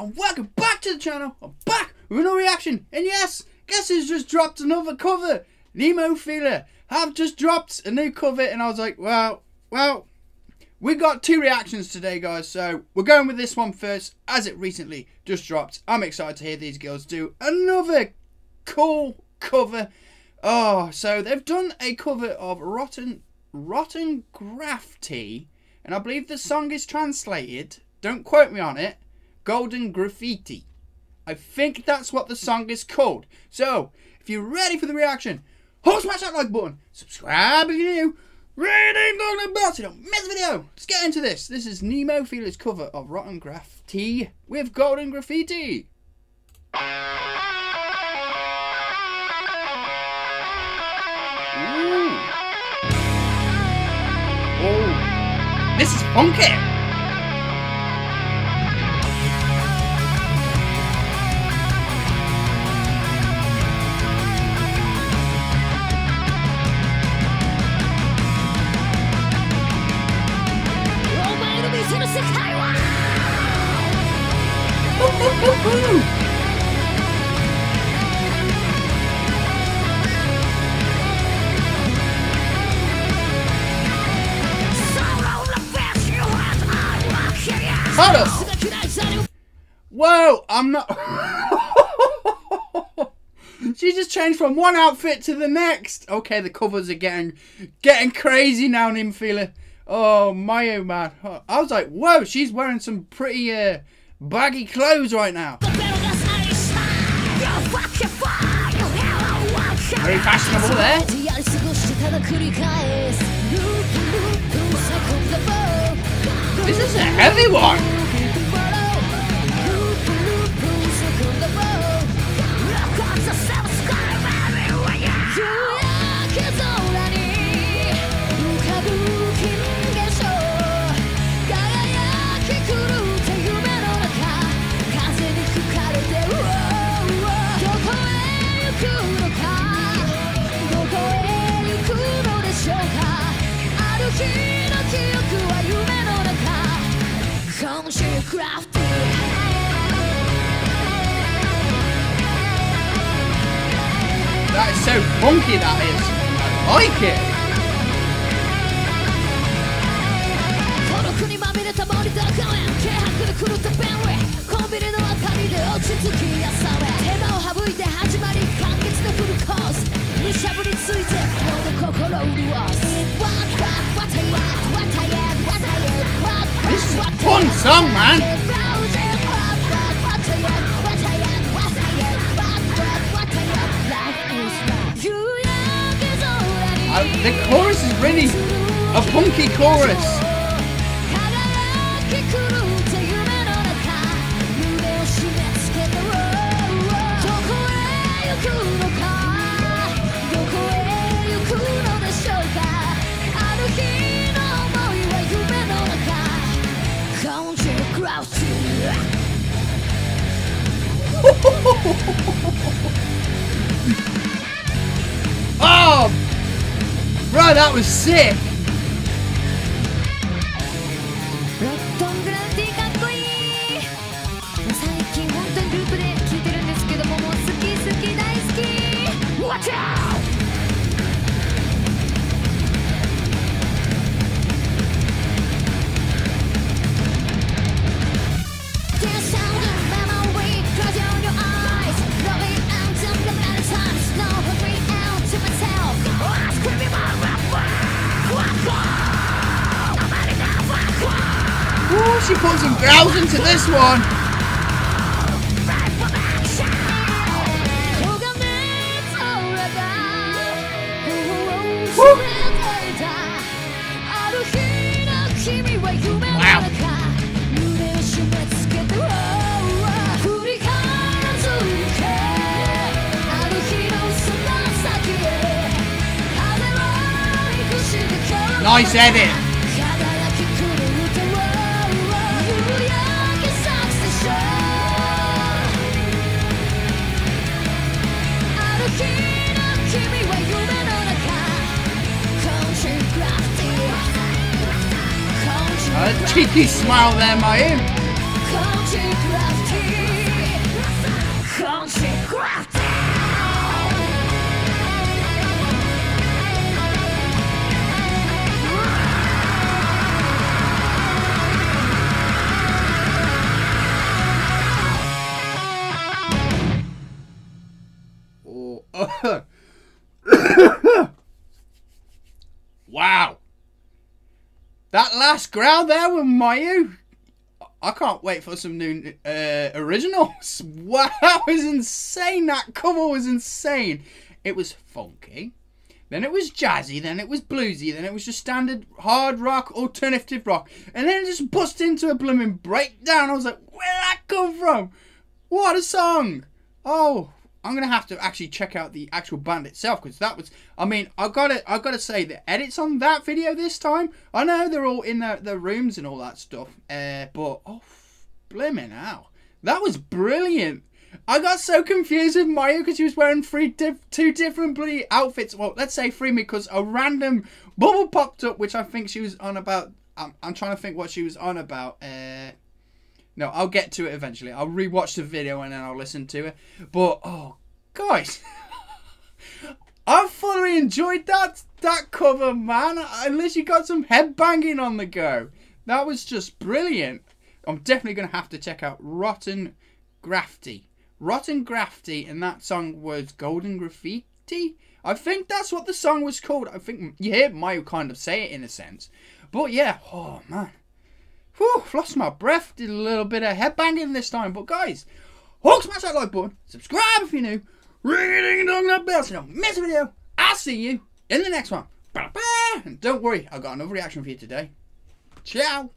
and welcome back to the channel. I'm back with another reaction, and yes, guess who's just dropped another cover? Nemophila have just dropped a new cover, and I was like, well, we got two reactions today, guys, so we're going with this one first, as it recently just dropped. I'm excited to hear these girls do another cool cover. Oh, so they've done a cover of Rottengraffty, and I believe the song is translated, don't quote me on it, Golden Graffiti. I think that's what the song is called. So, if you're ready for the reaction, smash that like button, subscribe if you're new, ring the bell so you don't miss a video. Let's get into this. This is Nemophila's cover of Rottengraffty with Golden Graffiti. Oh, this is funky. Whoa, I'm not. She just changed from one outfit to the next. Okay, the covers are getting crazy now, Nemophila. Oh, Mayu, man. I was like, whoa, she's wearing some pretty baggy clothes right now. Very fashionable there. This is a heavy one. That is so funky, that is. I like it. This is a fun song, man. The chorus is really a funky chorus. Oh! Bro, that was sick! Watch out! She put some growls into this one. Woo. Wow. Nice edit. A cheeky smile there, Mayu. Golden Graffiti. Wow, that last growl there with Mayu, I can't wait for some new originals. Wow, that was insane. That cover was insane. It was funky, then it was jazzy, then it was bluesy, then it was just standard hard rock, alternative rock, and then it just bust into a blooming breakdown. I was like, where'd that come from? What a song. Oh, I'm gonna have to actually check out the actual band itself, because that was, I mean, I gotta say the edits on that video this time, I know they're all in their rooms and all that stuff, but oh, blimmin' hell, that was brilliant. I got so confused with Mayu because he was wearing two different bloody outfits. Well, let's say three, because a random bubble popped up, which I think she was on about. I'm trying to think what she was on about. No, I'll get to it eventually. I'll rewatch the video and then I'll listen to it. But oh, guys, I thoroughly enjoyed that cover, man. I literally got some headbanging on the go. That was just brilliant. I'm definitely gonna have to check out Rottengraffty, and that song was Golden Graffiti. I think that's what the song was called. I think you hear Mayu kind of say it in a sense. But yeah, oh man. Whew, lost my breath, did a little bit of headbanging this time. But guys, Hulk, smash that like button, subscribe if you're new, ring-a-ding-a-dong that bell so you don't miss a video. I'll see you in the next one. And don't worry, I've got another reaction for you today. Ciao.